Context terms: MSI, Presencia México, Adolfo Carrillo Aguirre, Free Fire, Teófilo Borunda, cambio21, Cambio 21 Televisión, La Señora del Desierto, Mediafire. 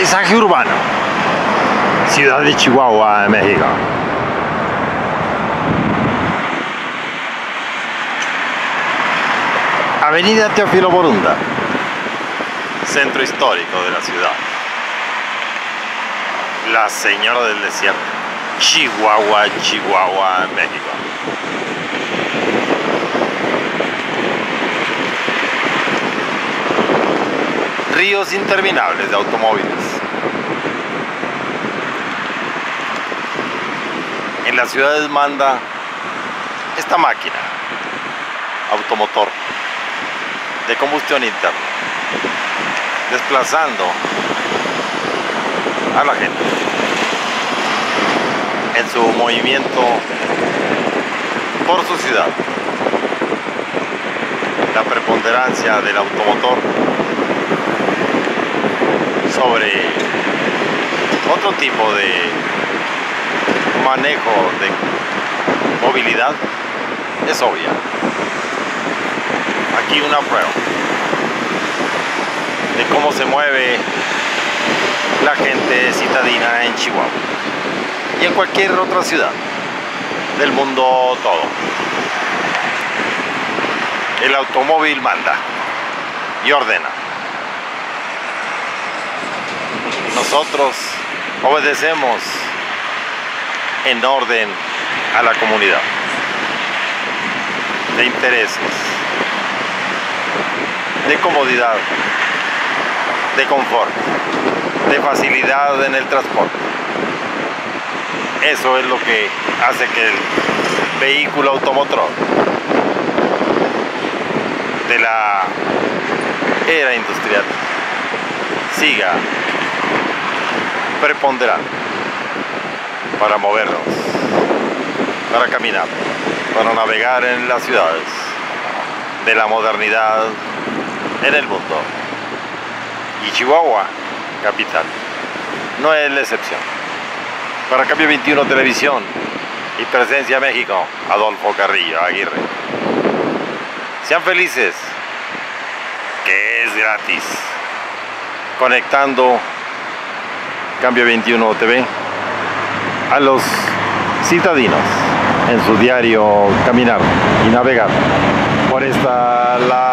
Paisaje urbano, ciudad de Chihuahua, México. Avenida Teófilo Borunda, centro histórico de la ciudad. La Señora del Desierto, Chihuahua, Chihuahua, México. Ríos interminables de automóviles. En las ciudades manda esta máquina, automotor, de combustión interna, desplazando a la gente en su movimiento por su ciudad. La preponderancia del automotor sobre otro tipo de manejo de movilidad es obvia. Aquí una prueba de cómo se mueve la gente citadina en Chihuahua y en cualquier otra ciudad del mundo todo. El automóvil manda y ordena. Nosotros obedecemos en orden a la comunidad de intereses, de comodidad, de confort, de facilidad en el transporte. Eso es lo que hace que el vehículo automotor de la era industrial siga preponderando para movernos, para caminar, para navegar en las ciudades de la modernidad en el mundo. Y Chihuahua, capital, no es la excepción. Para Cambio 21 Televisión y Presencia México, Adolfo Carrillo Aguirre. Sean felices, que es gratis. Conectando Cambio 21 TV a los citadinos en su diario caminar y navegar por esta la